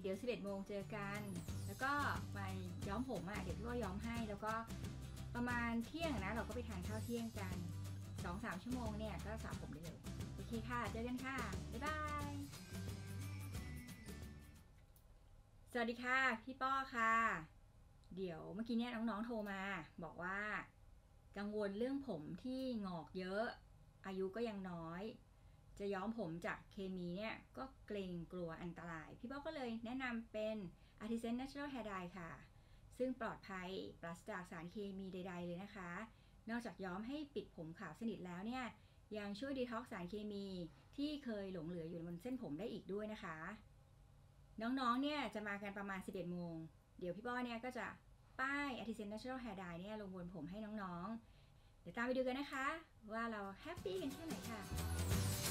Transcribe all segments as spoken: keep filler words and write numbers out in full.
เดี๋ยวสิบเอ็ดโมงเจอกันแล้วก็ไปย้อมผมอ่ะเดี๋ยวพี่ว่าย้อมให้แล้วก็ประมาณเที่ยงนะเราก็ไปทานข้าวเที่ยงกัน สองสาม ชั่วโมงเนี่ยก็สระผมได้เลยโอเคค่ะเจอกันค่ะบ๊ายบายสวัสดีค่ะพี่ป้อค่ะเดี๋ยวเมื่อกี้เนี่ยน้องๆโทรมาบอกว่ากังวลเรื่องผมที่งอกเยอะอายุก็ยังน้อยจะย้อมผมจากเคมีเนี่ยก็เกรงกลัวอันตรายพี่ป้อก็เลยแนะนำเป็น Artisan Natural Hair Dye ค่ะซึ่งปลอดภัยปราศจากสารเคมีใดๆเลยนะคะนอกจากย้อมให้ปิดผมขาวสนิทแล้วเนี่ยยังช่วยดีท็อกซ์สารเคมีที่เคยหลงเหลืออยู่บนเส้นผมได้อีกด้วยนะคะน้องๆเนี่ยจะมากันประมาณสิบเอ็ดโมงเดี๋ยวพี่ป้อเนี่ยก็จะป้าย Artisan Natural Hair Dye เนี่ยลงบนผมให้น้องๆเดี๋ยวตามไปดูกันนะคะว่าเราแฮปปี้กันแค่ไหนค่ะ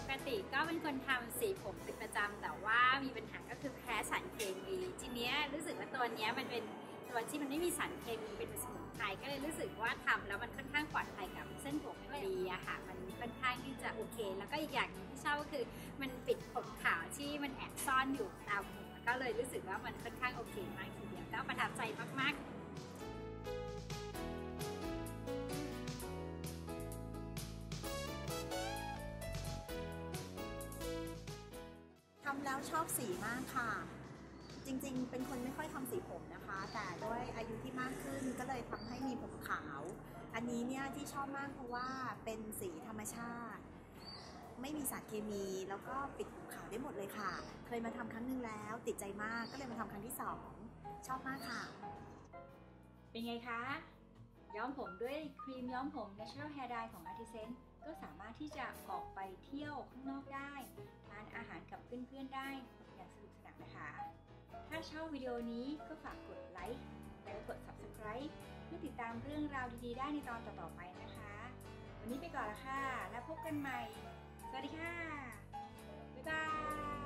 ปกติก็เป็นคนทำสีผมเป็นประจำแต่ว่ามีปัญหาก็คือแพ้สารเคมีทีเนี้ยรู้สึกว่าตัวเนี้ยมันเป็นตัวที่มันไม่มีสารเคมีเป็นสมุนไพรก็เลยรู้สึกว่าทำแล้วมันค่อนข้างปลอดภัยกับเส้นผมไม่ดีอะค่ะมันค่อนข้างที่จะโอเคแล้วก็อีกอย่างที่ชอบก็คือมันปิดผมขาวที่มันแอบซ่อนอยู่ตามผมก็เลยรู้สึกว่ามันค่อนข้างโอเคมากทีเดียวก็ประทับใจมากๆทำแล้วชอบสีมากค่ะจริงๆเป็นคนไม่ค่อยทำสีผมนะคะแต่ด้วยอายุที่มากขึ้นก็เลยทำให้มีผมขาวอันนี้เนี่ยที่ชอบมากเพราะว่าเป็นสีธรรมชาติไม่มีสารเคมีแล้วก็ปิดผมขาวได้หมดเลยค่ะเคยมาทำครั้งหนึ่งแล้วติดใจมากก็เลยมาทำครั้งที่สองชอบมากค่ะเป็นไงคะย้อมผมด้วยครีมย้อมผม Natural Hair Dye ของ Artisanก็สามารถที่จะออกไปเที่ยวข้างนอกได้ทานอาหารกับเพื่อนๆได้อย่างสนุกสนานนะคะถ้าชอบวิดีโอนี้ก็ฝากกดไลค์และกด ซับสไครบ์ เพื่อติดตามเรื่องราวดีๆได้ในตอนต่อๆไปนะคะวันนี้ไปก่อนละค่ะแล้วพบกันใหม่สวัสดีค่ะบ๊ายบาย